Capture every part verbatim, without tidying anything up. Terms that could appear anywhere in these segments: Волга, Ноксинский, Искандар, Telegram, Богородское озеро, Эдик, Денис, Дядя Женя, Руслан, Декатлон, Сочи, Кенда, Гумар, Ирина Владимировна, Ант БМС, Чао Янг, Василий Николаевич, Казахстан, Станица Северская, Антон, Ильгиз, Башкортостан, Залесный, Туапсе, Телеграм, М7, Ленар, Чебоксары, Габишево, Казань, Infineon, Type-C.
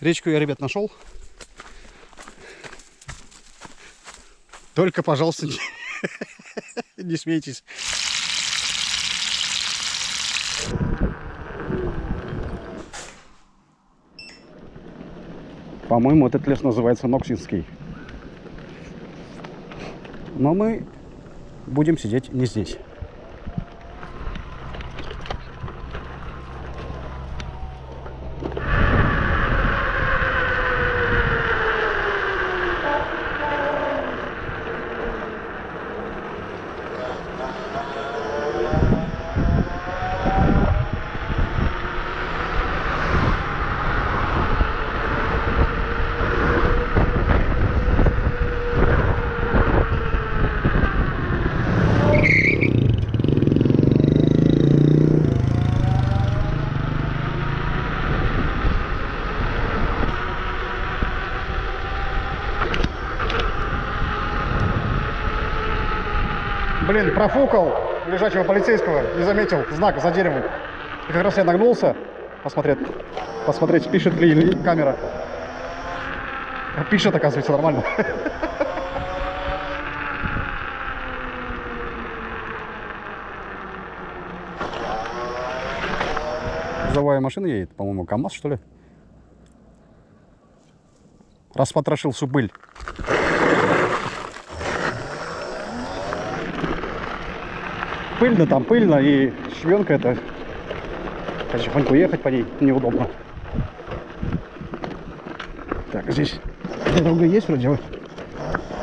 Речку я, ребят, нашел. Только, пожалуйста, не, не смейтесь. По-моему, этот лес называется Ноксинский. Но мы будем сидеть не здесь. Блин, профукал лежачего полицейского, не заметил знак за деревом. И как раз я нагнулся посмотреть, посмотреть, пишет ли камера. Пишет, оказывается, нормально. Грузовая машина едет, по-моему, КамАЗ, что ли? Распотрошил всю быль. Пыльно там, пыльно, и щебенка это. Потихоньку ехать по ней неудобно. Так, здесь дорога есть вроде.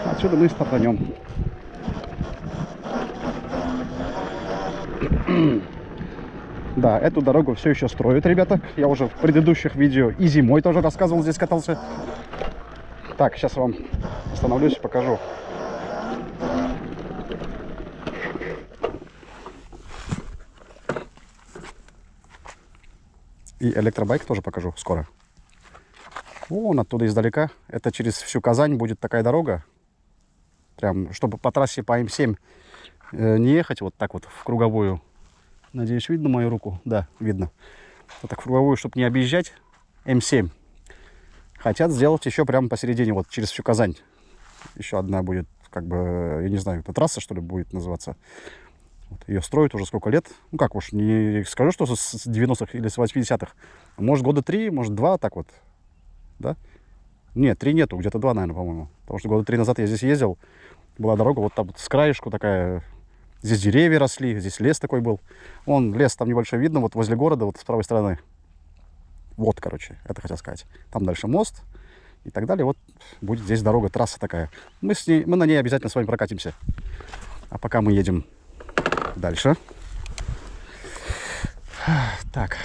Отсюда мы стартанем. Да, эту дорогу все еще строят, ребята. Я уже в предыдущих видео и зимой тоже рассказывал, здесь катался. Так, сейчас вам остановлюсь и покажу. И электробайк тоже покажу скоро. Вон оттуда издалека. Это через всю Казань будет такая дорога. Прям, чтобы по трассе по эм семь не ехать вот так вот в круговую. Надеюсь, видно мою руку? Да, видно. Вот так в круговую, чтобы не объезжать эм семь. Хотят сделать еще прямо посередине, вот через всю Казань. Еще одна будет, как бы, я не знаю, это трасса, что ли, будет называться. Вот, ее строят уже сколько лет. Ну как уж, не скажу, что с девяностых или с восьмидесятых. Может, года три, может, два, так вот. Да? Нет, три нету, где-то два, наверное, по-моему. Потому что года три назад я здесь ездил. Была дорога вот там вот, с краешку такая. Здесь деревья росли, здесь лес такой был. Вон, лес там небольшой видно, вот возле города, вот с правой стороны. Вот, короче, это хотел сказать. Там дальше мост и так далее. Вот будет здесь дорога, трасса такая. Мы, с ней, мы на ней обязательно с вами прокатимся. А пока мы едем дальше. Так.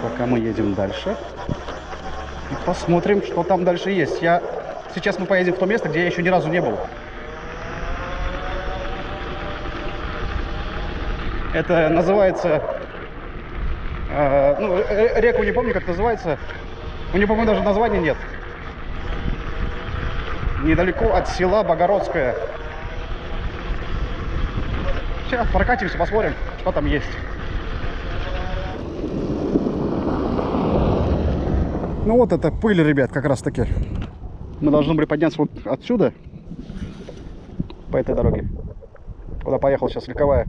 Пока мы едем дальше. И посмотрим, что там дальше есть. Я... Сейчас мы поедем в то место, где я еще ни разу не был. Это называется... Э, ну, реку не помню, как называется. У нее, по-моему, даже названия нет. Недалеко от села Богородское. Сейчас прокатимся, посмотрим, что там есть. Ну вот это пыль, ребят, как раз таки. Мы должны были подняться вот отсюда. По этой дороге. Куда поехал сейчас легковая.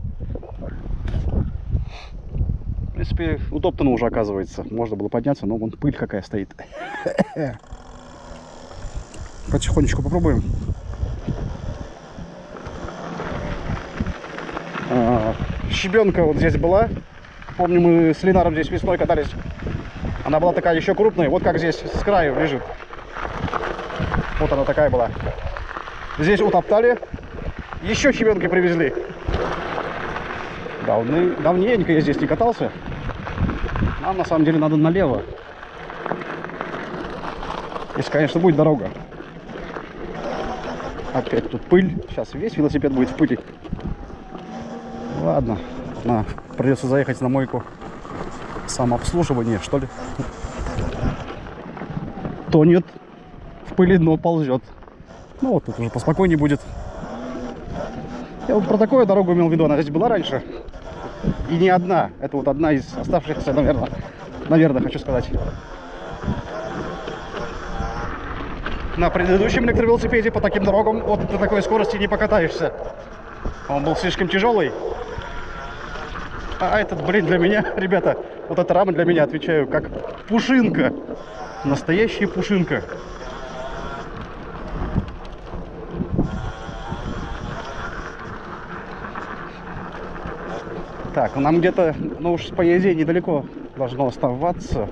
В принципе, утоптано уже, оказывается. Можно было подняться, но вон пыль какая стоит. Потихонечку попробуем. А, щебенка вот здесь была. Помню, мы с Ленаром здесь весной катались. Она была такая еще крупная. Вот как здесь с краю лежит. Вот она такая была. Здесь утоптали. Еще щебенки привезли. Давны... Давненько я здесь не катался. Нам на самом деле надо налево. Если, конечно, будет дорога. Опять тут пыль. Сейчас весь велосипед будет в пыли. Ладно. На. Придется заехать на мойку. Самообслуживание, что ли. Тонет в пыли, но ползет. Ну вот тут уже поспокойнее будет. Я вот про такую дорогу имел в виду, она здесь была раньше. И не одна. Это вот одна из оставшихся, наверное, наверное, хочу сказать. На предыдущем электровелосипеде по таким дорогам вот до такой скорости не покатаешься. Он был слишком тяжелый. А этот, блин, для меня, ребята, вот эта рама для меня, отвечаю, как пушинка. Настоящая пушинка. Так, нам где-то, ну уж по езде недалеко должно оставаться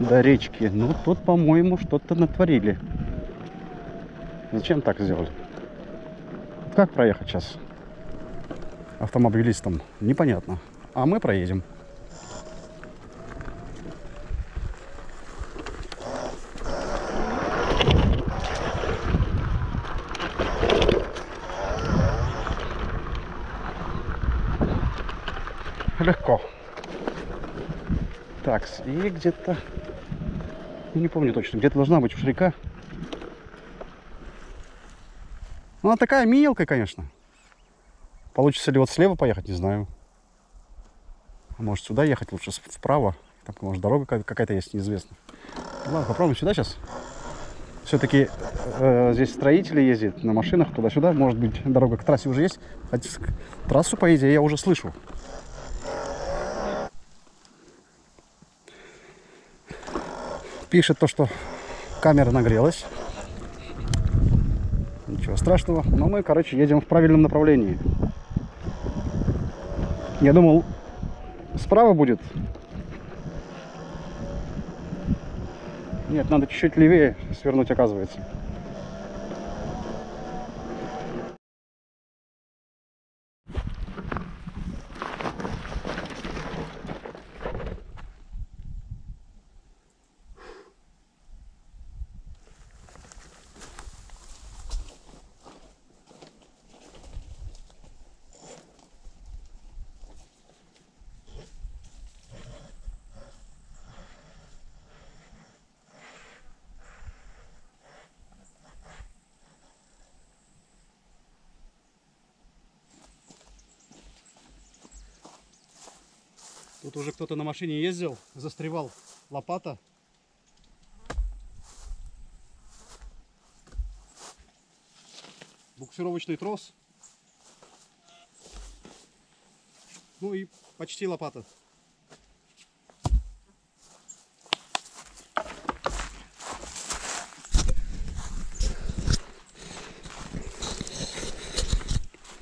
до речки. Ну, тут, по-моему, что-то натворили. Зачем так сделали? Как проехать сейчас автомобилистам? Непонятно. А мы проедем. Легко. Так, и где-то, не помню точно, где-то должна быть уж река. Она такая мелкая, конечно. Получится ли вот слева поехать, не знаю. А может сюда ехать лучше, вправо. Там, может, дорога какая-то есть, неизвестно. Ладно, попробуем сюда сейчас. Все-таки э, здесь строители ездят на машинах туда-сюда. Может быть, дорога к трассе уже есть. Хотя трассу, по идее, я уже слышу. Пишет то, что камера нагрелась. Ничего страшного. Но мы, короче, едем в правильном направлении. Я думал, справа будет. Нет, надо чуть-чуть левее свернуть, оказывается. Тут уже кто-то на машине ездил, застревал лопата. Буксировочный трос. Ну и почти лопата.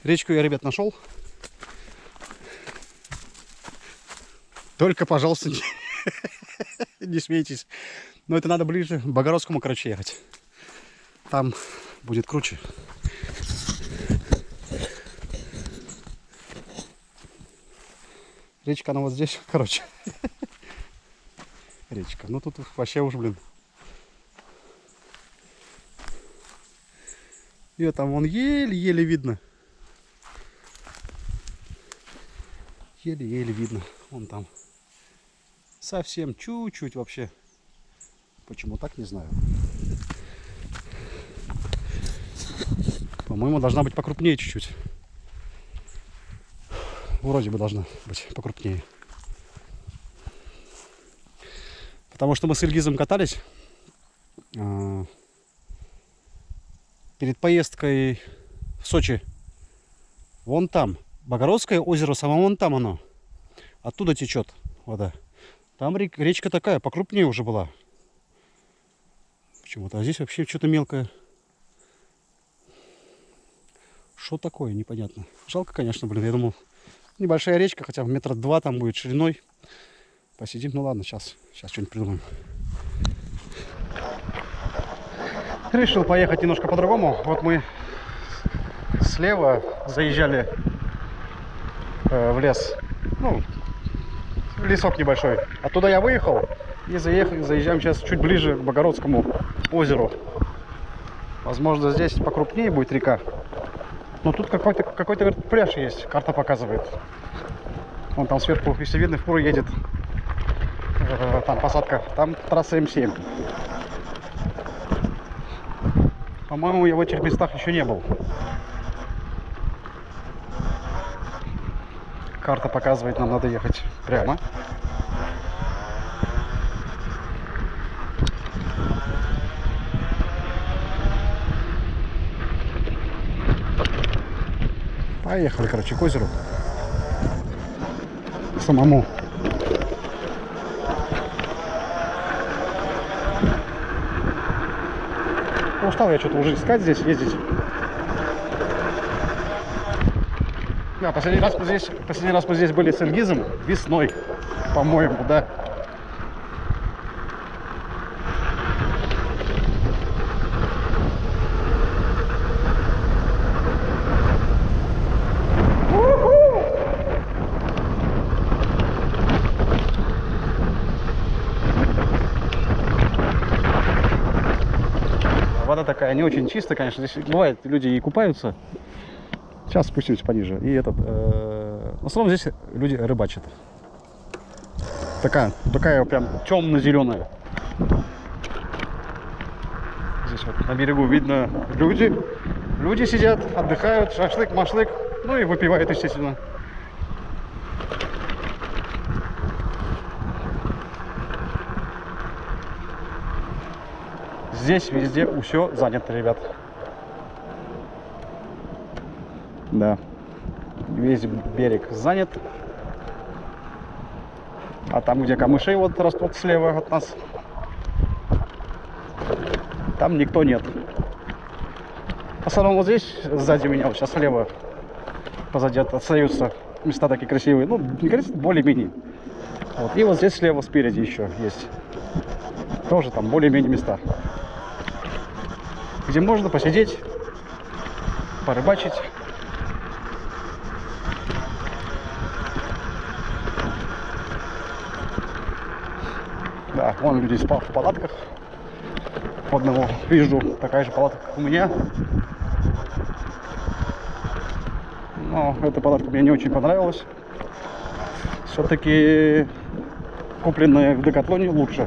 Речку я, ребят, нашел. Только, пожалуйста, не, не смейтесь. Но это надо ближе к Богородскому, короче, ехать. Там будет круче. Речка, она вот здесь, короче. Речка. Ну тут вообще уж, блин. Ее там вон еле-еле видно. Еле-еле видно. Вон там. Совсем чуть-чуть вообще. Почему так, не знаю. По-моему, должна быть покрупнее чуть-чуть. Вроде бы должна быть покрупнее. Потому что мы с Ильгизом катались. Перед поездкой в Сочи. Вон там. Богородское озеро, само вон там оно. Оттуда течет вода. Там речка такая, покрупнее уже была. Почему-то. А здесь вообще что-то мелкое. Что такое, непонятно. Жалко, конечно, блин. Я думал, небольшая речка, хотя метра два там будет шириной. Посидим. Ну ладно, сейчас. Сейчас что-нибудь придумаем. Решил поехать немножко по-другому. Вот мы слева заезжали э, в лес. Ну, лесок небольшой. Оттуда я выехал и заехал, заезжаем сейчас чуть ближе к Богородскому озеру. Возможно, здесь покрупнее будет река. Но тут какой-то какой-то пляж есть, карта показывает. Вон там сверху, если видно, фура едет. Там посадка, там трасса эм семь. По-моему, я в этих местах еще не был. карта показывает, нам надо ехать прямо. Поехали, короче, к озеру. Самому. Устал я что-то уже искать здесь, ездить. Да, последний раз мы здесь, последний раз мы здесь были с Ильгизом весной, по-моему, да. Вода такая не очень чистая, конечно, здесь бывает, люди и купаются. Сейчас спустимся пониже. И этот, э, в основном здесь люди рыбачат. Такая, такая прям темно-зеленая. Здесь вот на берегу видно люди. Люди сидят, отдыхают, шашлык, машлык, ну и выпивают, естественно. Здесь везде все занято, ребят. Да, весь берег занят, а там, где камыши вот растут слева от нас, там никто нет. В основном вот здесь, сзади меня, вот сейчас слева, позади остаются места такие красивые, ну, не красивые, более-менее. Вот. И вот здесь слева спереди еще есть, тоже там более-менее места, где можно посидеть, порыбачить. Да, вон люди спал в палатках. Одного вижу, такая же палатка, как у меня. Но эта палатка мне не очень понравилась. Все-таки купленная в Декатлоне лучше.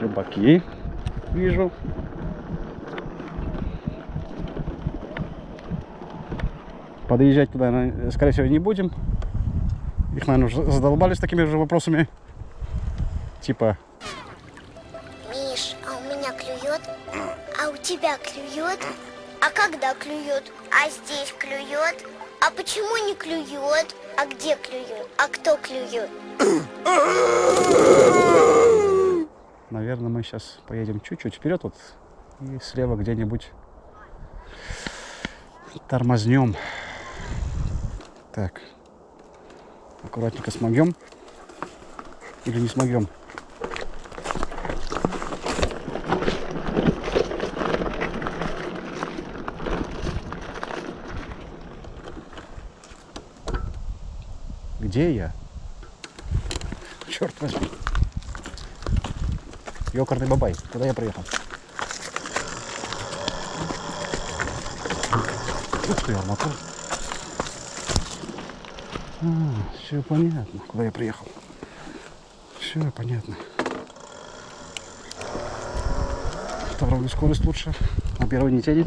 Рыбаки вижу. Подъезжать туда, скорее всего, не будем. Их, наверное, уже задолбали с такими же вопросами. Типа... Миш, а у меня клюет? А у тебя клюет? А когда клюет? А здесь клюет? А почему не клюет? А где клюет? А кто клюет? Наверное, мы сейчас поедем чуть-чуть вперед вот, и слева где-нибудь тормознем. Так, аккуратненько смогем или не смогем. Где я? Черт возьми. Ёкарный бабай, куда я приехал? Ух ты, арматур. А, все понятно, куда я приехал. Все понятно. Вторую скорость лучше, а первый не тянет.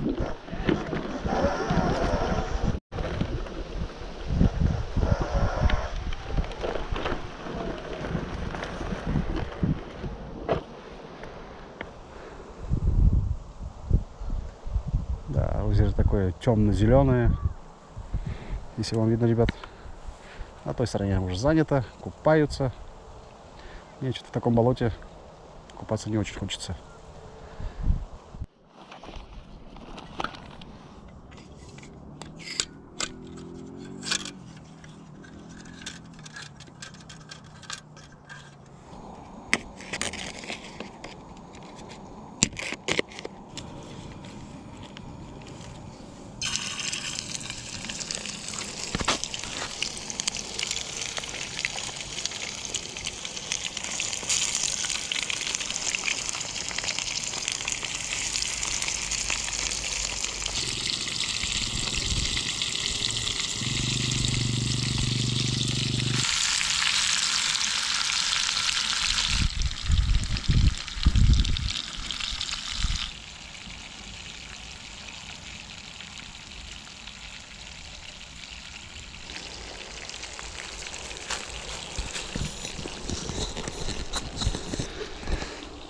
Темно-зеленые, если вам видно, ребят. На той стороне уже занято, купаются. Мне что-то в таком болоте купаться не очень хочется.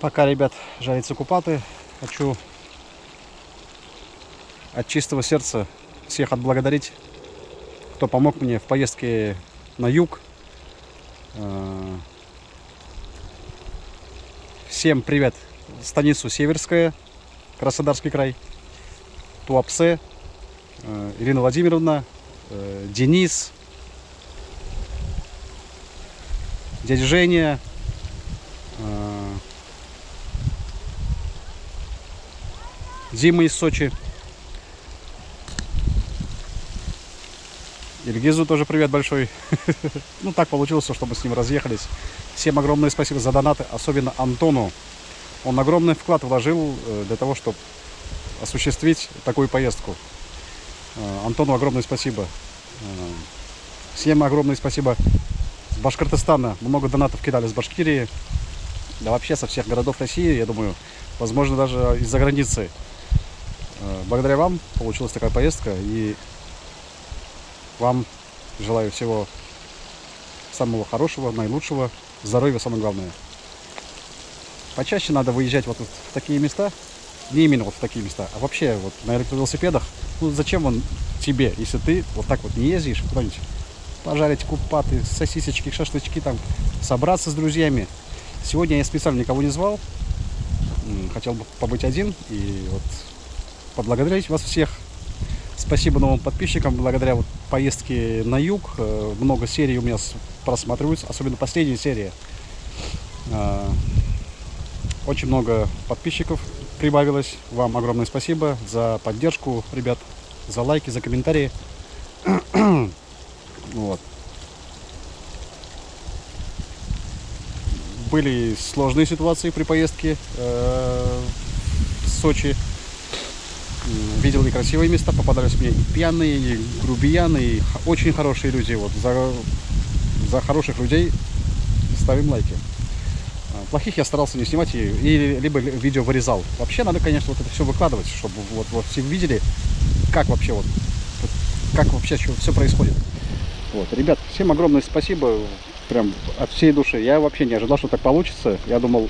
Пока, ребят, жарятся купаты, хочу от чистого сердца всех отблагодарить, кто помог мне в поездке на юг. Всем привет! Станицу Северская, Краснодарский край, Туапсе, Ирина Владимировна, Денис, Дядя Женя, Дима из Сочи. Ильгизу тоже привет большой. Ну, так получилось, что мы с ним разъехались. Всем огромное спасибо за донаты, особенно Антону. Он огромный вклад вложил для того, чтобы осуществить такую поездку. Антону огромное спасибо. Всем огромное спасибо. С Башкортостана много донатов кидали, с Башкирии. Да вообще со всех городов России, я думаю, возможно, даже из-за границы. Благодаря вам получилась такая поездка, и вам желаю всего самого хорошего, наилучшего, здоровья, самое главное. Почаще надо выезжать вот в такие места, не именно вот в такие места, а вообще вот на электровелосипедах. Ну зачем он тебе, если ты вот так вот не ездишь куда-нибудь? Пожарить купаты, сосисочки, шашлычки, там, собраться с друзьями. Сегодня я специально никого не звал, хотел бы побыть один и вот поблагодарить вас всех. Спасибо новым подписчикам, благодаря вот поездке на юг. Много серий у меня просматриваются, особенно последняя серия. Очень много подписчиков прибавилось. Вам огромное спасибо за поддержку, ребят, за лайки, за комментарии. Вот. Были сложные ситуации при поездке э, в Сочи. Видел некрасивые места, попадались мне и пьяные, и грубияны, и очень хорошие люди. Вот за, за хороших людей ставим лайки. Плохих я старался не снимать и, и либо видео вырезал. Вообще надо, конечно, вот это все выкладывать, чтобы вот, вот все видели, как вообще вот, как вообще что, все происходит. Вот, ребят, всем огромное спасибо. Прям от всей души. Я вообще не ожидал, что так получится. Я думал,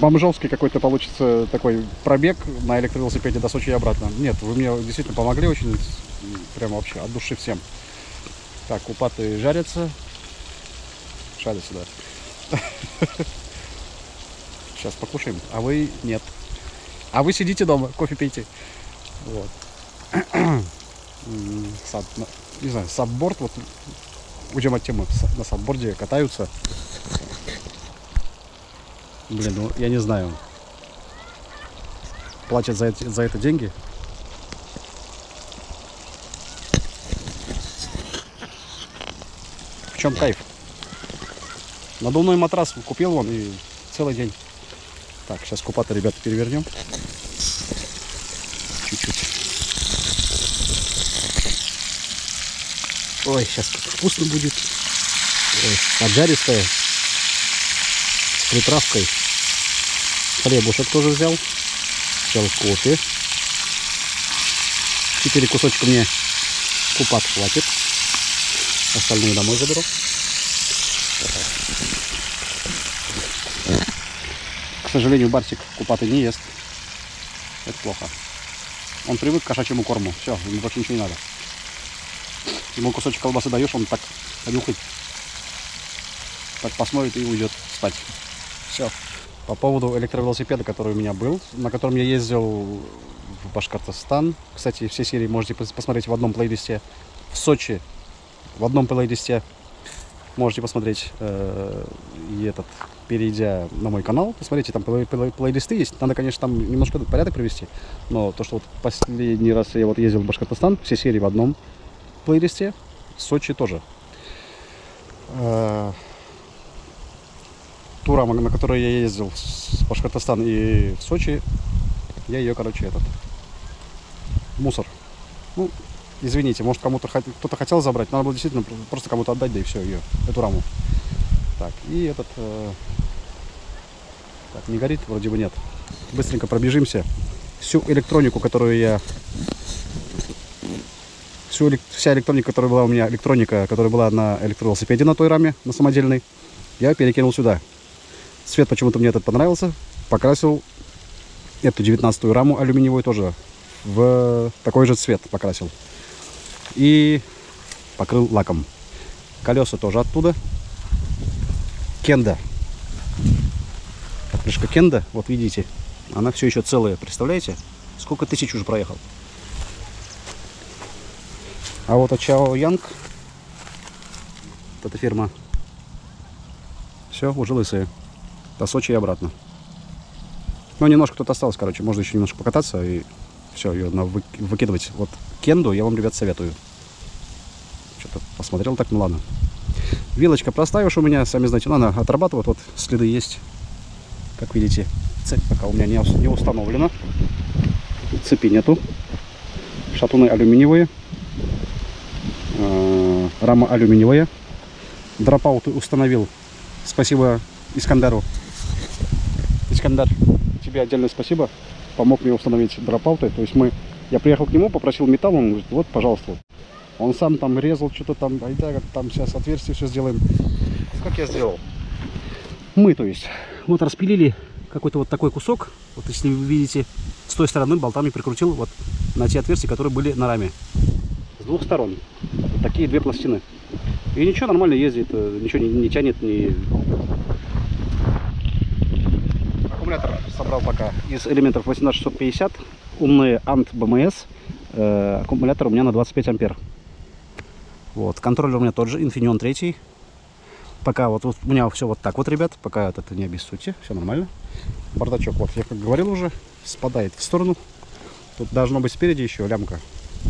бомжовский какой-то получится такой пробег на электровелосипеде до Сочи и обратно. Нет, вы мне действительно помогли очень. Прям вообще от души всем. Так, купаты жарятся. Жарятся, да. Сейчас покушаем. А вы нет. А вы сидите дома, кофе пейте. Вот. Не знаю, сабборд, вот уйдем от темы, на сабборде катаются. Блин, ну я не знаю. Платят за это, за это деньги. В чем кайф? Надувной матрас купил он и целый день. Так, сейчас купаты, ребята, перевернем. Чуть-чуть. Ой, сейчас вкусно будет. Ой, поджаристая. С приправкой. Хлебушек тоже взял. Взял кофе. Четыре кусочка мне купат хватит. Остальные домой заберу. К сожалению, Барсик купаты не ест. Это плохо. Он привык к кошачьему корму. Все, ему больше ничего не надо. Ему кусочек колбасы даешь, он так понюхает, так посмотрит и уйдет спать. Все. По поводу электровелосипеда, который у меня был, на котором я ездил в Башкортостан. Кстати, все серии можете посмотреть в одном плейлисте. В Сочи в одном плейлисте можете посмотреть. Э, и этот, перейдя на мой канал, посмотрите, там плей плей плейлисты есть. Надо, конечно, там немножко порядок привести. Но то, что вот последний раз я вот ездил в Башкортостан, все серии в одном плейлисте, в Сочи тоже. Тура, на которой я ездил в Башкортостан и в Сочи, я ее, короче, этот мусор. Ну, извините, может, кому-то кто-то хотел забрать, надо было действительно просто кому-то отдать, да и все, ее, эту раму. Так, и этот... Э... Так, не горит? Вроде бы нет. Быстренько пробежимся. Всю электронику, которую я... Вся электроника, которая была у меня, электроника, которая была на электровелосипеде на той раме, на самодельной, я перекинул сюда. Цвет почему-то мне этот понравился. Покрасил эту девятнадцатую раму алюминиевую тоже в такой же цвет покрасил. И покрыл лаком. Колеса тоже оттуда. Кенда. Крышка Кенда, вот видите, она все еще целая, представляете? Сколько тысяч уже проехал. А вот от Чао Янг, вот эта фирма, все, уже лысые. До Сочи и обратно. Ну, немножко тут осталось, короче, можно еще немножко покататься и все, ее надо вы... выкидывать. Вот Кенду я вам, ребят, советую. Что-то посмотрел так, ну ладно. Вилочка простая уж у меня, сами знаете, но она отрабатывает, вот следы есть. Как видите, цепь пока у меня не, не установлена. Цепи нету. Шатуны алюминиевые. Э-э, рама алюминиевая. Дропаут установил. Спасибо Искандару. Искандар, тебе отдельное спасибо. Помог мне установить дропауты. То есть мы... Я приехал к нему, попросил металл, он говорит, вот, пожалуйста. Он сам там резал, что-то там, айда, как там сейчас отверстие все сделаем. Как я сделал? Мы, то есть... Вот распилили какой-то вот такой кусок. Вот если вы видите, с той стороны болтами прикрутил вот на те отверстия, которые были на раме. С двух сторон. Вот такие две пластины. И ничего, нормально ездит, ничего не, не тянет, не... Аккумулятор собрал пока из элементов восемнадцать шестьсот пятьдесят. Умные Ант БМС. Э, аккумулятор у меня на двадцать пять ампер. Вот. Контроллер у меня тот же, Infineon три. Пока вот, вот у меня все вот так вот, ребят, пока это не обессудьте, все нормально. Бардачок, вот я как говорил уже, спадает в сторону. Тут должно быть спереди еще лямка,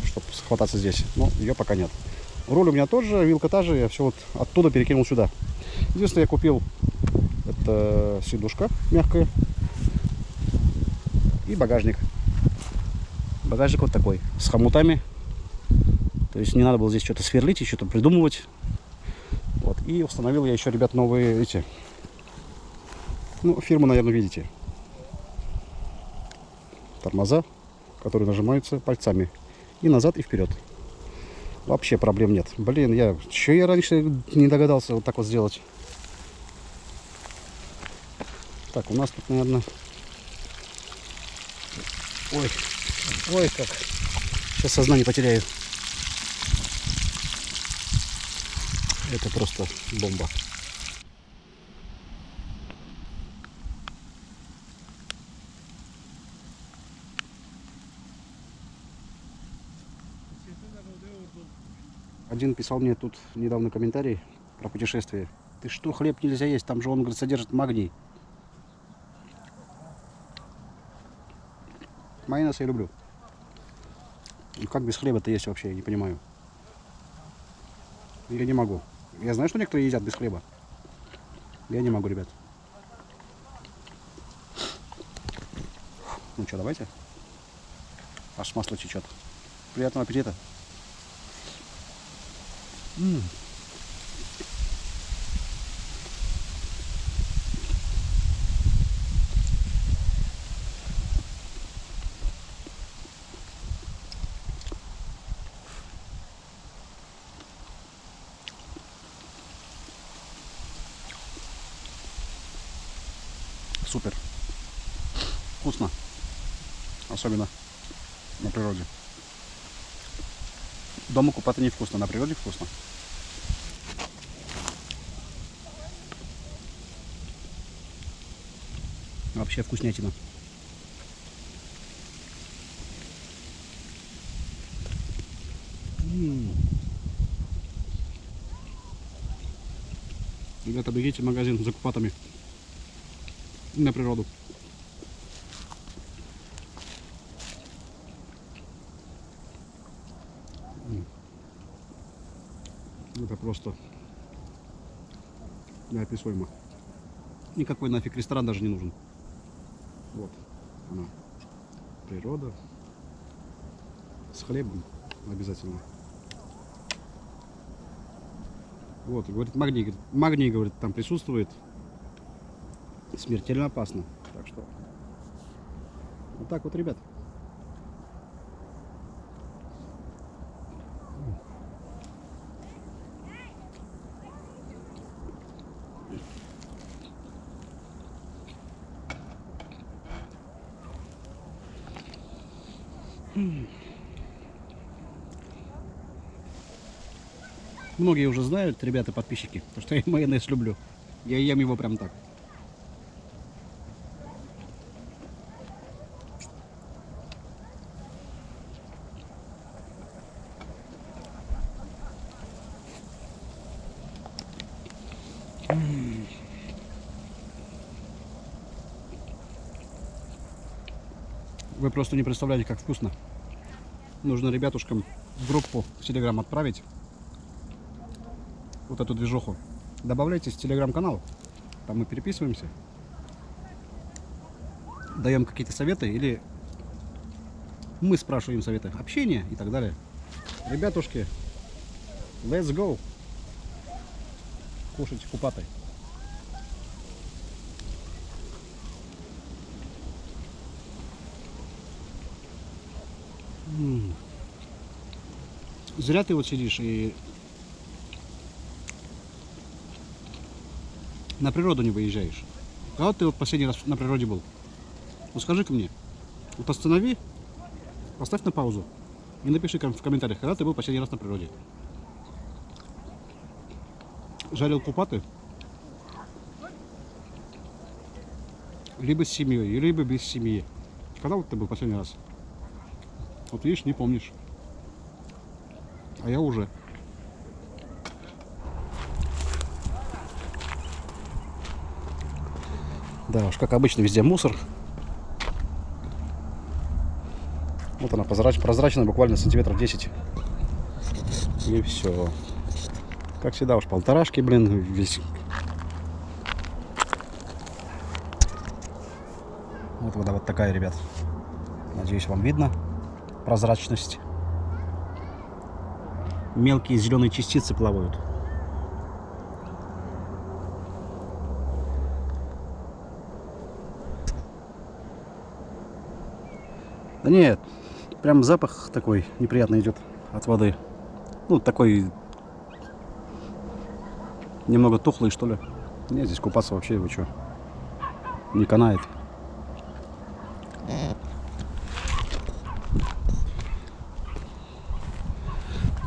чтобы схвататься здесь, но ее пока нет. Руль у меня тоже, вилка та же, я все вот оттуда перекинул сюда. Единственное, я купил это сидушка мягкая и багажник. Багажник вот такой, с хомутами. То есть не надо было здесь что-то сверлить и что-то придумывать. Вот. И установил я еще, ребят, новые эти. Ну, фирму, наверное, видите. Тормоза, которые нажимаются пальцами. И назад, и вперед. Вообще проблем нет. Блин, я... Чего я раньше не догадался вот так вот сделать? Так, у нас тут, наверное... Ой, ой, как. Сейчас сознание потеряю. Это просто бомба. Один писал мне тут недавно комментарий про путешествие. Ты что, хлеб нельзя есть? Там же он, говорит, содержит магний. Майонез я люблю. Ну как без хлеба-то есть вообще, я не понимаю. Или не могу. Я знаю, что некоторые едят без хлеба. Я не могу, ребят. Ну что, давайте. Аж масло течет. Приятного аппетита. М-м. Супер. Вкусно. Особенно на природе. Дома купаться невкусно, на природе вкусно. Вообще вкуснятина. М-м-м. Ребята, бегите в магазин за купатами. На природу. Это просто неописуемо. Никакой нафиг ресторан даже не нужен. Вот она. Природа. С хлебом обязательно. Вот, говорит, магний, говорит, магний, говорит, там присутствует. Смертельно опасно. Так что вот так вот, ребят. Многие уже знают, ребята, подписчики, потому что я майонез люблю. Я ем его прям так. Вы просто не представляете, как вкусно. Нужно ребятушкам в группу в Телеграм отправить вот эту движуху. Добавляйтесь в Телеграм-канал, там мы переписываемся, даем какие-то советы или мы спрашиваем советы общения и так далее. Ребятушки, let's go! Кушать купаты. М-м. Зря ты вот сидишь и на природу не выезжаешь. Когда ты вот последний раз на природе был? Ну скажи-ка мне. Вот останови, поставь на паузу и напиши в комментариях, когда ты был последний раз на природе. Жарил купаты. Либо с семьей, либо без семьи. Когда вот ты был последний раз? Вот видишь, не помнишь. А я уже. Да уж, как обычно, везде мусор. Вот она прозрач... прозрачная, буквально сантиметров десять. И все. Как всегда уж, полторашки, блин, весь. Вот вода вот такая, ребят. Надеюсь, вам видно прозрачность. Мелкие зеленые частицы плавают. Да нет, прям запах такой неприятный идет от воды. Ну, такой немного тухлый, что ли. Нет, здесь купаться вообще его что, не канает.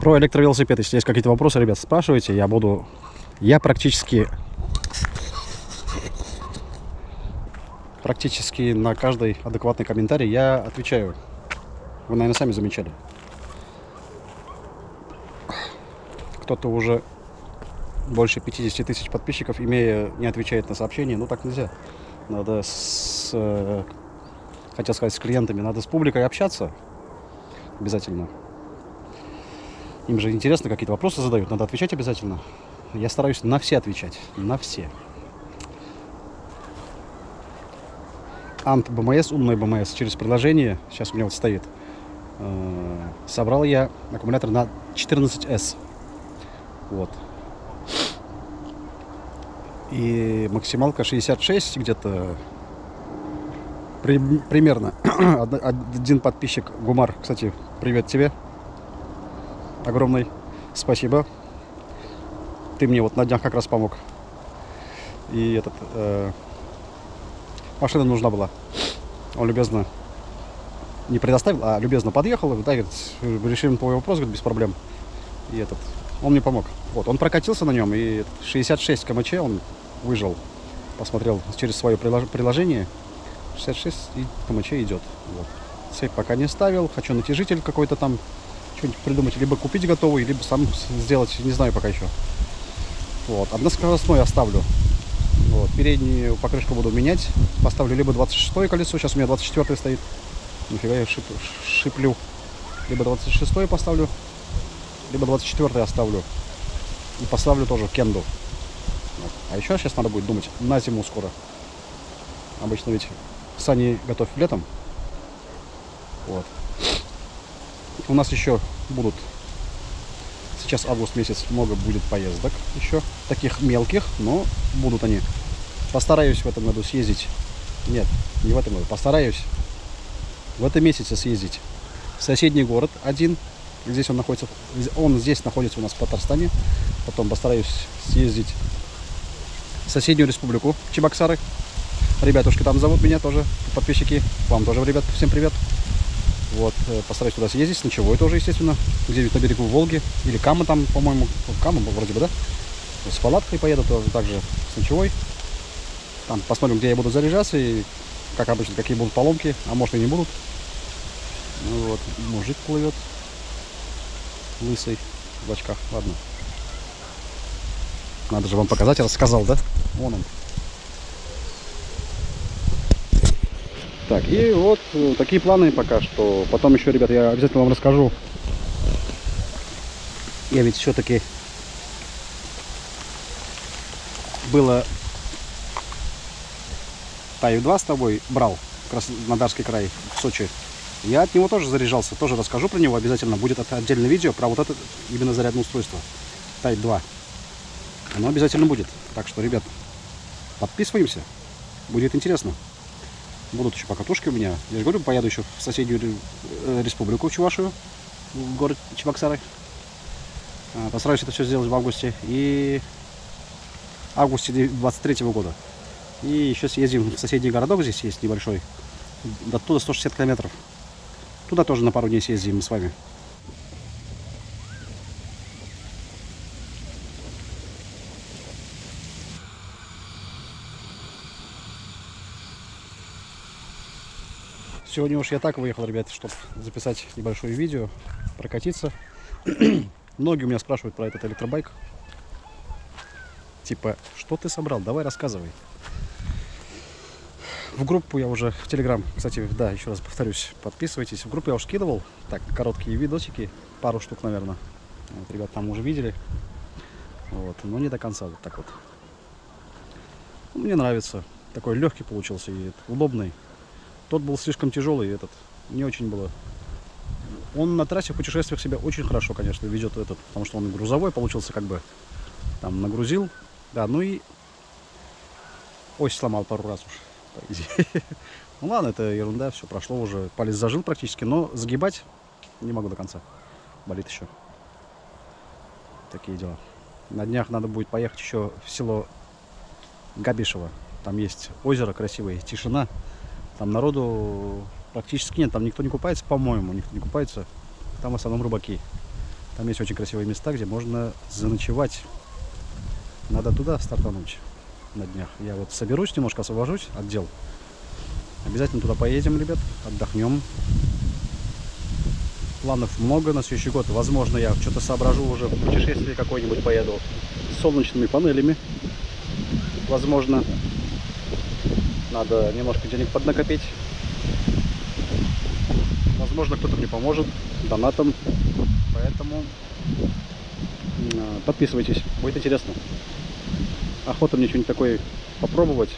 Про электровелосипед, если есть какие-то вопросы, ребят, спрашивайте. Я буду... Я практически... Практически на каждый адекватный комментарий я отвечаю. Вы, наверное, сами замечали. Кто-то уже больше пятидесяти тысяч подписчиков, имея, не отвечает на сообщения. Ну, так нельзя. Надо с... Хотел сказать, с клиентами. Надо с публикой общаться. Обязательно. Им же интересно, какие-то вопросы задают. Надо отвечать обязательно. Я стараюсь на все отвечать. На все. Ант БМС, умная БМС, через приложение, сейчас у меня вот стоит, э, собрал я аккумулятор на четырнадцать эс. Вот. И максималка шестьдесят шесть где-то при, примерно. Один подписчик, Гумар, кстати, привет тебе. Огромный спасибо. Ты мне вот на днях как раз помог. И этот... Э, машина нужна была. Он любезно не предоставил, а любезно подъехал. Да, говорит, решим твой вопрос, говорит, без проблем. И этот, он мне помог. Вот, он прокатился на нем, и шестьдесят шесть километров в час он выжил. Посмотрел через свое приложение. шестьдесят шесть километров в час идет. Вот. Цепь пока не ставил. Хочу натяжитель какой-то там, что-нибудь придумать. Либо купить готовый, либо сам сделать. Не знаю пока еще. Вот, односкоростной оставлю. Вот, переднюю покрышку буду менять. Поставлю либо двадцать шестое колесо. Сейчас у меня двадцать четвёртое стоит. Нифига я шип, шиплю. Либо двадцать шестое поставлю. Либо двадцать четвёртое оставлю. И поставлю тоже кенду. Вот. А еще сейчас надо будет думать на зиму скоро. Обычно ведь сани готовь летом. Вот. У нас еще будут... Сейчас август месяц, много будет поездок еще, таких мелких, но будут они. Постараюсь в этом году съездить, нет, не в этом году, постараюсь в этом месяце съездить в соседний город один, здесь он находится, он здесь находится у нас в Татарстане, потом постараюсь съездить в соседнюю республику, Чебоксары, ребятушки там зовут меня тоже, подписчики, вам тоже, ребят, всем привет. Вот, постараюсь туда съездить, с ночевой тоже, естественно, где-нибудь на берегу Волги. Или Кама там, по-моему, Кама вроде бы, да? С палаткой поеду тоже, также с ночевой. Там посмотрим, где я буду заряжаться и, как обычно, какие будут поломки, а может и не будут. Ну вот, мужик плывет, лысый, в очках, ладно. Надо же вам показать, рассказал, да? Вон он. Так, и вот такие планы пока что. Потом еще, ребят, я обязательно вам расскажу. Я ведь все-таки... Было... Таю два с тобой брал, Краснодарский край, в Сочи. Я от него тоже заряжался, тоже расскажу про него обязательно. Будет отдельное видео про вот это именно зарядное устройство. Тай два. Оно обязательно будет. Так что, ребят, подписываемся. Будет интересно. Будут еще покатушки у меня. Я же говорю, поеду еще в соседнюю республику, в Чувашию, в город Чебоксары. Постараюсь это все сделать в августе. И августе двадцать третьего года. И еще съездим в соседний городок, здесь есть небольшой. Оттуда сто шестьдесят километров. Туда тоже на пару дней съездим мы с вами. Сегодня уж я так выехал, ребят, чтобы записать небольшое видео, прокатиться. Многие у меня спрашивают про этот электробайк. Типа, что ты собрал? Давай рассказывай. В группу я уже, в Телеграм, кстати, да, еще раз повторюсь, подписывайтесь. В группу я уже скидывал, так, короткие видосики, пару штук, наверное. Вот, ребят, там уже видели. Вот, но не до конца, вот так вот. Мне нравится. Такой легкий получился и удобный. Тот был слишком тяжелый, этот не очень было. Он на трассе в путешествиях себя очень хорошо, конечно, ведет этот, потому что он грузовой получился, как бы там нагрузил. Да, ну и ось сломал пару раз уж. Ну ладно, это ерунда, все прошло уже, палец зажил практически, но загибать не могу до конца, болит еще. Такие дела. На днях надо будет поехать еще в село Габишево. Там есть озеро красивое, тишина. Там народу практически нет, там никто не купается, по-моему, никто не купается. Там в основном рыбаки. Там есть очень красивые места, где можно заночевать. Надо туда стартануть на днях. Я вот соберусь, немножко освобожусь от дел. Обязательно туда поедем, ребят, отдохнем. Планов много на следующий год. Возможно, я что-то соображу уже в путешествии какое-нибудь поеду. С солнечными панелями. Возможно... Надо немножко денег поднакопить. Возможно, кто-то мне поможет донатом. Поэтому подписывайтесь. Будет интересно. Охота мне что-нибудь такое попробовать.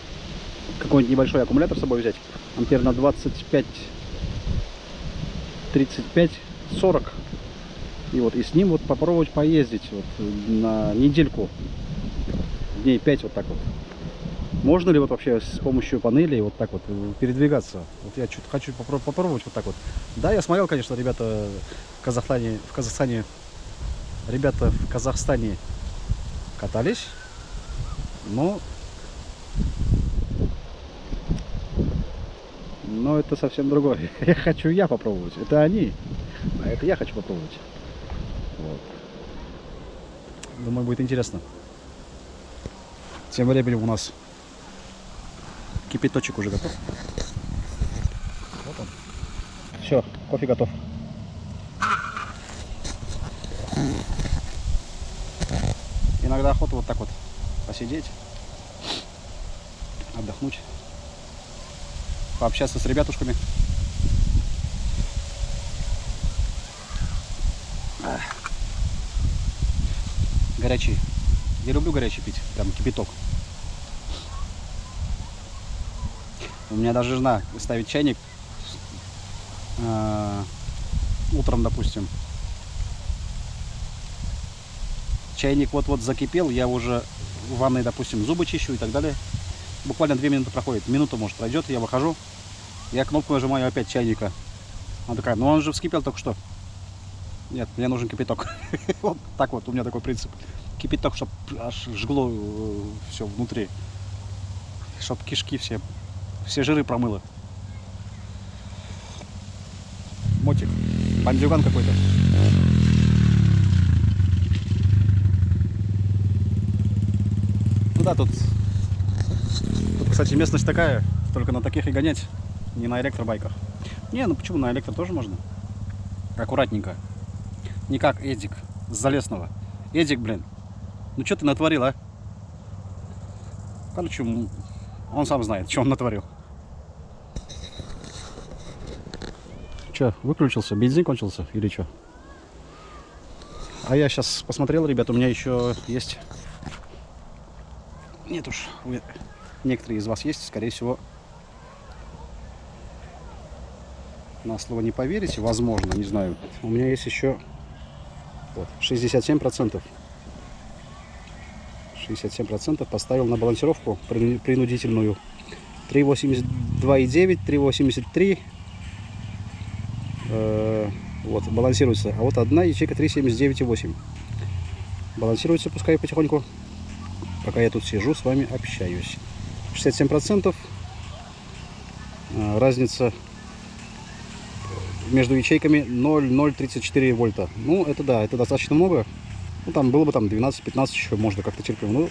Какой-нибудь небольшой аккумулятор с собой взять. Ампер на двадцать пять, тридцать пять, сорок. И вот и с ним вот попробовать поездить вот на недельку. Дней пять вот так вот. Можно ли вот вообще с помощью панелей вот так вот передвигаться? Вот я что-то хочу попро попробовать вот так вот. Да, я смотрел, конечно, ребята в Казахстане, в Казахстане, ребята в Казахстане катались, но, но это совсем другое. Я хочу я попробовать, это они, а это я хочу попробовать. Вот. Думаю, будет интересно. Тем временем у нас кипяточек уже готов. Вот он. Все, кофе готов. Иногда охота вот так вот посидеть, отдохнуть, пообщаться с ребятушками. Горячий. Я люблю горячий пить, прям кипяток. У меня даже жена ставит чайник э, утром, допустим. Чайник вот-вот закипел, я уже в ванной, допустим, зубы чищу и так далее. Буквально две минуты проходит, минута, может, пройдет, я выхожу. Я кнопку нажимаю опять чайника. Она такая, ну он же вскипел только что. Нет, мне нужен кипяток. Вот так вот, у меня такой принцип. Кипяток, чтобы аж жгло все внутри. Чтобы кишки все... Все жиры промыло. Мой Бандюган какой-то. Ну да, тут, тут, кстати, местность такая, только на таких и гонять, не на электробайках. Не, ну почему, на электро тоже можно. Аккуратненько. Не как Эдик с Залесного. Эдик, блин, ну что ты натворил, а? Короче, он сам знает, что он натворил. Че, выключился? Бензин кончился или что? А я сейчас посмотрел, ребят, у меня еще есть... Нет уж, вы... некоторые из вас есть, скорее всего... На слово не поверите, возможно, не знаю. У меня есть еще вот, шестьдесят семь процентов. шестьдесят семь процентов поставил на балансировку принудительную. три восемьдесят два и девять, три восемьдесят три. Э, вот, балансируется. А вот одна ячейка три семьдесят девять и восемь. Балансируется, пускай потихоньку. Пока я тут сижу, с вами общаюсь. шестьдесят семь процентов. Э, разница... между ячейками ноль целых тридцать четыре вольта. Ну, это да, это достаточно много. Ну, там было бы там двенадцать-пятнадцать еще, можно как-то терпим. Ну,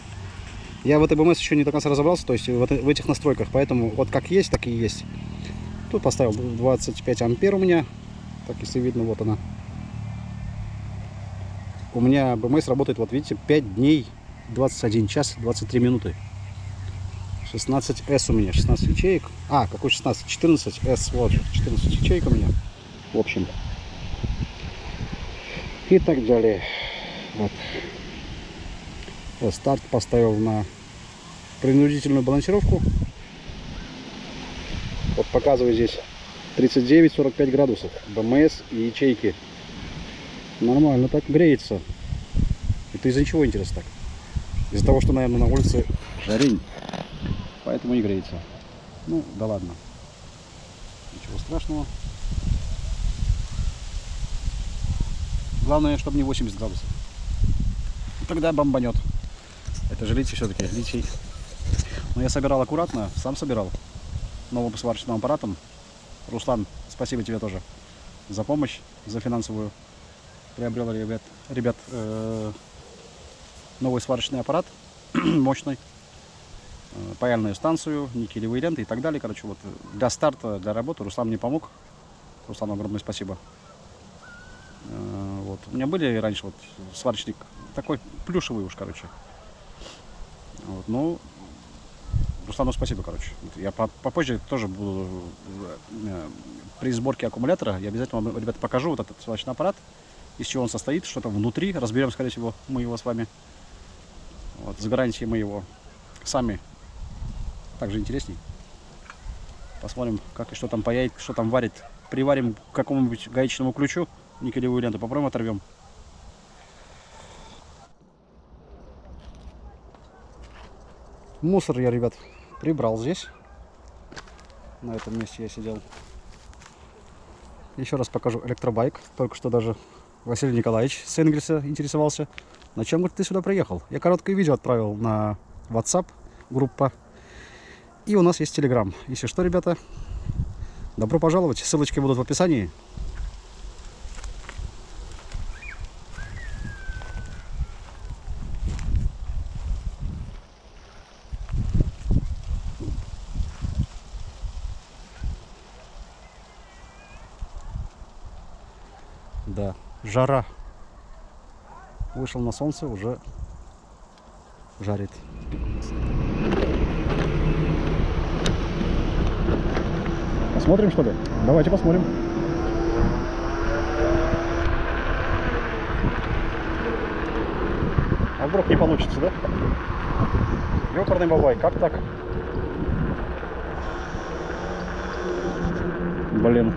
я в этой БМС еще не до конца разобрался, то есть в этих настройках. Поэтому вот как есть, так и есть. Тут поставил двадцать пять ампер у меня. Так, если видно, вот она. У меня БМС работает, вот видите, пять дней, двадцать один час, двадцать три минуты. шестнадцать эс у меня, шестнадцать ячеек. А, какой шестнадцать? четырнадцать эс, вот, четырнадцать ячеек у меня. В общем. И так далее. Вот. Вот старт поставил на принудительную балансировку. Вот показываю здесь тридцать девять сорок пять градусов. БМС и ячейки. Нормально так греется. Это из-за чего, интересно, так? Из-за того, что, наверное, на улице жарень. Поэтому и греется. Ну, да ладно. Ничего страшного. Главное, чтобы не восемьдесят градусов. Тогда бомбанет. Это же литий все-таки, литий. Но я собирал аккуратно, сам собирал. Новым сварочным аппаратом. Руслан, спасибо тебе тоже за помощь, за финансовую. Приобрел, ребят, ребят э, новый сварочный аппарат, мощный. Паяльную станцию, никелевые ленты и так далее. Короче, вот для старта, для работы Руслан мне помог. Руслану огромное спасибо. Вот. У меня были раньше вот сварочник такой плюшевый уж, короче. Вот, ну, Руслану спасибо, короче. Я попозже тоже буду при сборке аккумулятора. Я обязательно вам, ребята, покажу вот этот сварочный аппарат, из чего он состоит, что там внутри. Разберем, скорее всего, мы его с вами. Вот, с гарантией мы его сами. Также интересней. Посмотрим, как и что там паяет, что там варит. Приварим к какому-нибудь гаечному ключу никелевую ленту. Попробуем, оторвем. Мусор я, ребят, прибрал здесь. На этом месте я сидел. Еще раз покажу электробайк. Только что даже Василий Николаевич с Энгельса интересовался. На чем, говорит, ты сюда приехал? Я короткое видео отправил на WhatsApp группа. И у нас есть Telegram. Если что, ребята, добро пожаловать. Ссылочки будут в описании. Да, жара. Вышел на солнце, уже жарит. Посмотрим, что ли? Давайте посмотрим. А вдруг не получится, да? Ёкарный бабай, как так? Блин.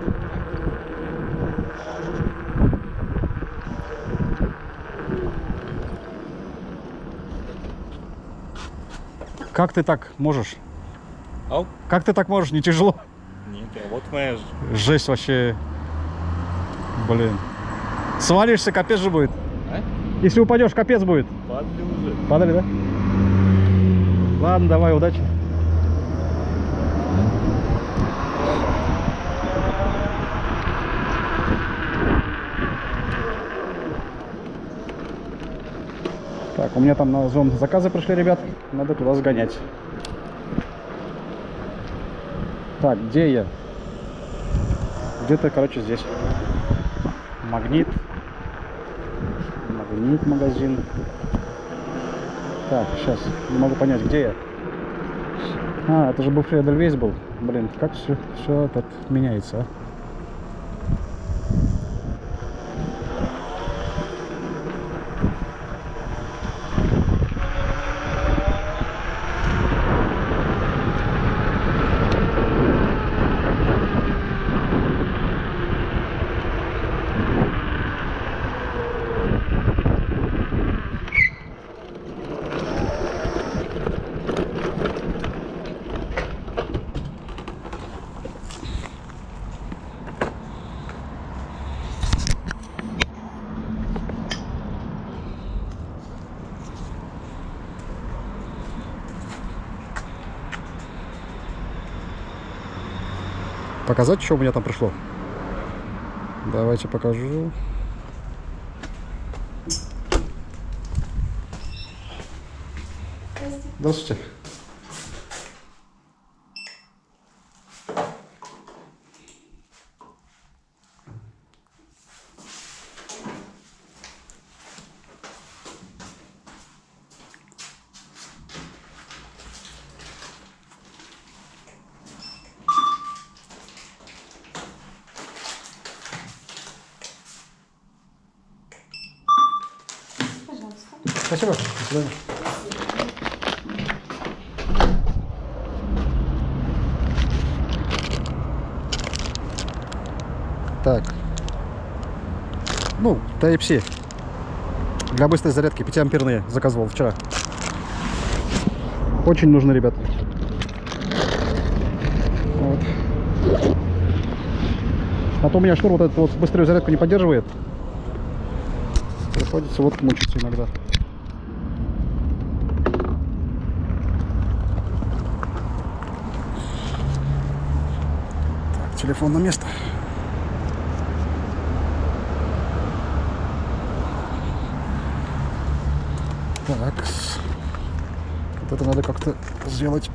Как ты так можешь? Ау? Как ты так можешь? Не тяжело? Нет, а вот моя... Жесть вообще. Блин. Свалишься, капец же будет. А? Если упадешь, капец будет. Падали уже. Падали, да? Ладно, давай, удачи. у меня там на зон заказы пришли, ребят, надо туда сгонять. Так, где я? Где-то, короче, здесь. Магнит. Магнит магазин. Так, сейчас, не могу понять, где я. А, это же бывший Эдельвейс был. Блин, как все, все тут меняется, а? Показать, что у меня там пришло? Давайте покажу. Здравствуйте. Здравствуйте. Спасибо. До свидания. Так. Ну, Type-C. Для быстрой зарядки пятиамперные заказывал вчера. Очень нужно, ребят. Вот. А то у меня шнур вот этот вот быструю зарядку не поддерживает. Приходится вот мучиться иногда. Телефон на место. Так. Вот это надо как-то сделать.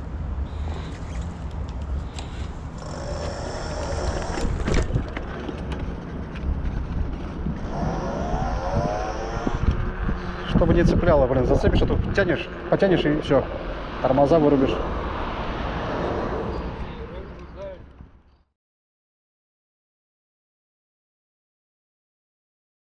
Чтобы не цепляло, блин, зацепишь, а тут тянешь, потянешь и все. Тормоза вырубишь.